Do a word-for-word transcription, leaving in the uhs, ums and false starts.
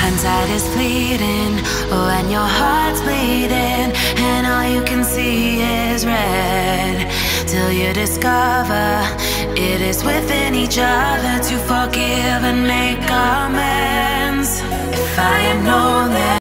Hindsight is fleeting when your heart's bleeding and all you can see is red, till you discover it is within each other to forgive and make amends. If I had known that